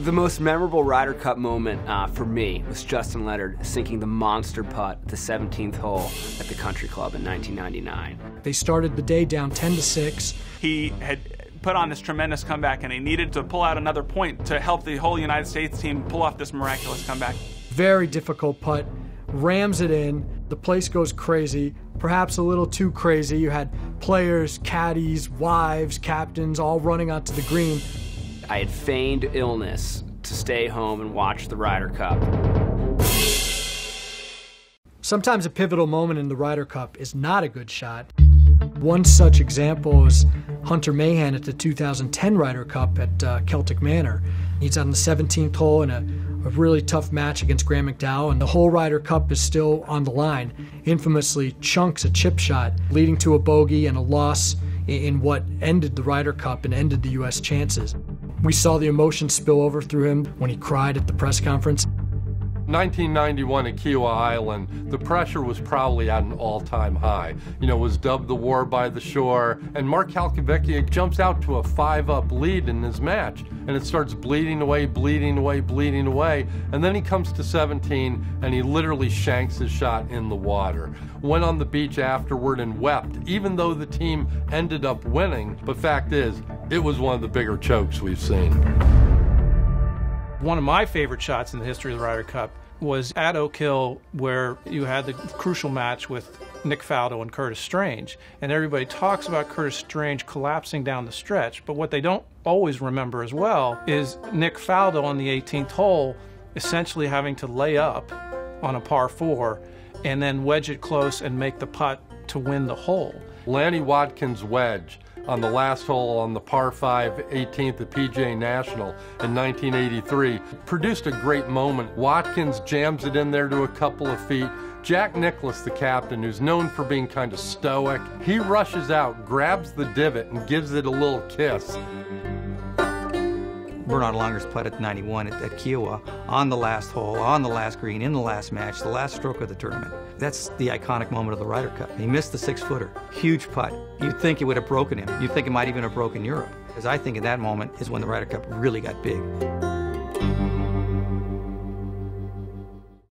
The most memorable Ryder Cup moment for me was Justin Leonard sinking the monster putt at the 17th hole at the Country Club in 1999. They started the day down 10-6. He had put on this tremendous comeback, and he needed to pull out another point to help the whole United States team pull off this miraculous comeback. Very difficult putt, rams it in, the place goes crazy, perhaps a little too crazy. You had players, caddies, wives, captains, all running onto the green. I had feigned illness to stay home and watch the Ryder Cup. Sometimes a pivotal moment in the Ryder Cup is not a good shot. One such example is Hunter Mahan at the 2010 Ryder Cup at Celtic Manor. He's on the 17th hole in a really tough match against Graeme McDowell, and the whole Ryder Cup is still on the line. Infamously chunks a chip shot, leading to a bogey and a loss in what ended the Ryder Cup and ended the U.S. chances. We saw the emotion spill over through him when he cried at the press conference. 1991 at Kiawah Island, the pressure was probably at an all-time high. You know, it was dubbed the war by the shore, and Mark Calcavecchia jumps out to a 5-up lead in his match, and it starts bleeding away, and then he comes to 17, and he literally shanks his shot in the water. Went on the beach afterward and wept, even though the team ended up winning, but fact is, it was one of the bigger chokes we've seen. One of my favorite shots in the history of the Ryder Cup was at Oak Hill, where you had the crucial match with Nick Faldo and Curtis Strange. And everybody talks about Curtis Strange collapsing down the stretch, but what they don't always remember as well is Nick Faldo on the 18th hole essentially having to lay up on a par 4 and then wedge it close and make the putt to win the hole. Lanny Wadkins' wedge on the last hole on the par 5 18th at PGA National in 1983 produced a great moment. Wadkins jams it in there to a couple of feet. Jack Nicklaus, the captain, who's known for being kind of stoic, he rushes out, grabs the divot, and gives it a little kiss. Bernard Langer's putt at 91 at Kiowa on the last hole, on the last green, in the last match, the last stroke of the tournament. That's the iconic moment of the Ryder Cup. He missed the 6-footer, huge putt. You'd think it would have broken him. You'd think it might even have broken Europe. Because I think in that moment is when the Ryder Cup really got big.